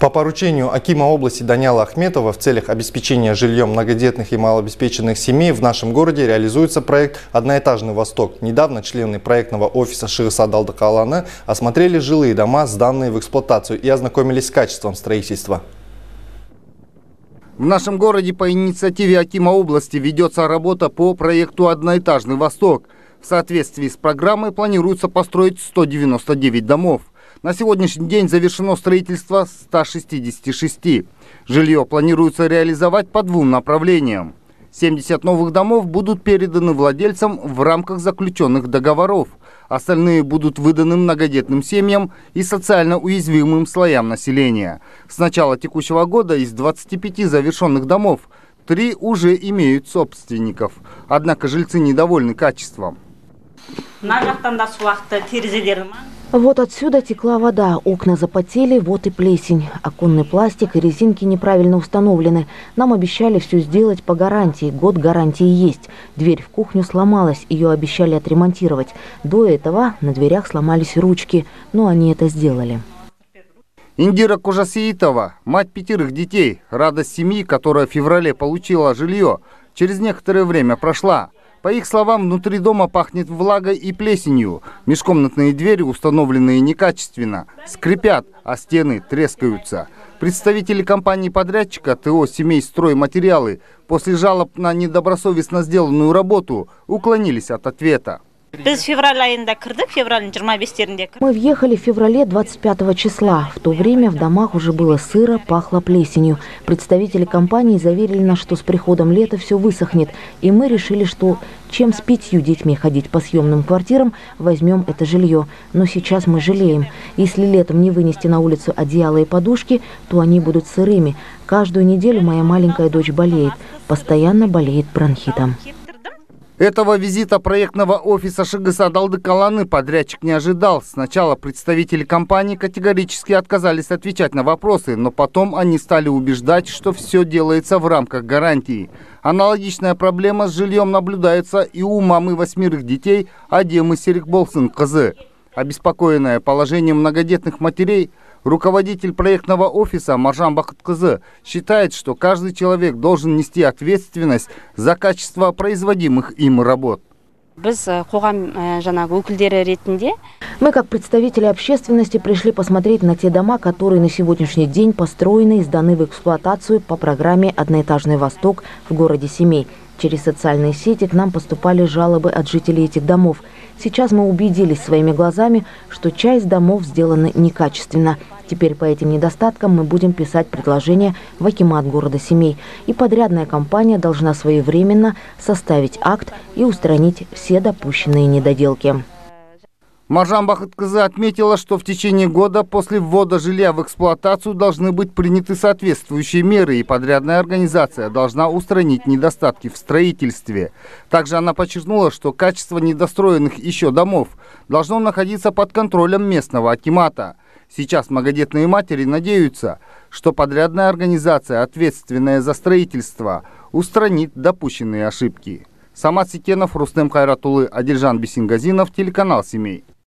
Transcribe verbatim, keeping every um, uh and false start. По поручению акима области Даниала Ахметова в целях обеспечения жильем многодетных и малообеспеченных семей в нашем городе реализуется проект «Одноэтажный Восток». Недавно члены проектного офиса Ширса Далдакалана осмотрели жилые дома, сданные в эксплуатацию, и ознакомились с качеством строительства. В нашем городе по инициативе акима области ведется работа по проекту «Одноэтажный Восток». В соответствии с программой планируется построить сто девяносто девять домов. На сегодняшний день завершено строительство ста шестидесяти шести. Жилье планируется реализовать по двум направлениям. семьдесят новых домов будут переданы владельцам в рамках заключенных договоров. Остальные будут выданы многодетным семьям и социально уязвимым слоям населения. С начала текущего года из двадцати пяти завершенных домов три уже имеют собственников. Однако жильцы недовольны качеством. Вот отсюда текла вода, окна запотели, вот и плесень. Оконный пластик и резинки неправильно установлены. Нам обещали все сделать по гарантии, год гарантии есть. Дверь в кухню сломалась, ее обещали отремонтировать. До этого на дверях сломались ручки, но они это сделали. Индира Кужасиитова, мать пятерых детей, радость семьи, которая в феврале получила жилье, через некоторое время прошла. По их словам, внутри дома пахнет влагой и плесенью. Межкомнатные двери, установленные некачественно, скрипят, а стены трескаются. Представители компании-подрядчика ТО «Семейстройматериалы» после жалоб на недобросовестно сделанную работу уклонились от ответа. Мы въехали в феврале двадцать пятого числа. В то время в домах уже было сыро, пахло плесенью. Представители компании заверили нас, что с приходом лета все высохнет. И мы решили, что чем с пятью детьми ходить по съемным квартирам, возьмем это жилье. Но сейчас мы жалеем. Если летом не вынести на улицу одеяло и подушки, то они будут сырыми. Каждую неделю моя маленькая дочь болеет. Постоянно болеет бронхитом. Этого визита проектного офиса Ширса Адалды Каланы подрядчик не ожидал. Сначала представители компании категорически отказались отвечать на вопросы, но потом они стали убеждать, что все делается в рамках гарантии. Аналогичная проблема с жильем наблюдается и у мамы восьмерых детей Адемы Серикболсын-Казы. Обеспокоенная положением многодетных матерей, руководитель проектного офиса Маржан Бақытқызы считает, что каждый человек должен нести ответственность за качество производимых им работ. Мы, как представители общественности, пришли посмотреть на те дома, которые на сегодняшний день построены и сданы в эксплуатацию по программе «Одноэтажный Восток» в городе Семей. Через социальные сети к нам поступали жалобы от жителей этих домов. Сейчас мы убедились своими глазами, что часть домов сделана некачественно. Теперь по этим недостаткам мы будем писать предложение в акимат города Семей. И подрядная компания должна своевременно составить акт и устранить все допущенные недоделки. Маржан Бақытқызы отметила, что в течение года после ввода жилья в эксплуатацию должны быть приняты соответствующие меры, и подрядная организация должна устранить недостатки в строительстве. Также она подчеркнула, что качество недостроенных еще домов должно находиться под контролем местного акимата. Сейчас многодетные матери надеются, что подрядная организация, ответственная за строительство, устранит допущенные ошибки. Сама Секенов, Рустем Хайратулы, Адельжан Бисингазинов, телеканал «Семей».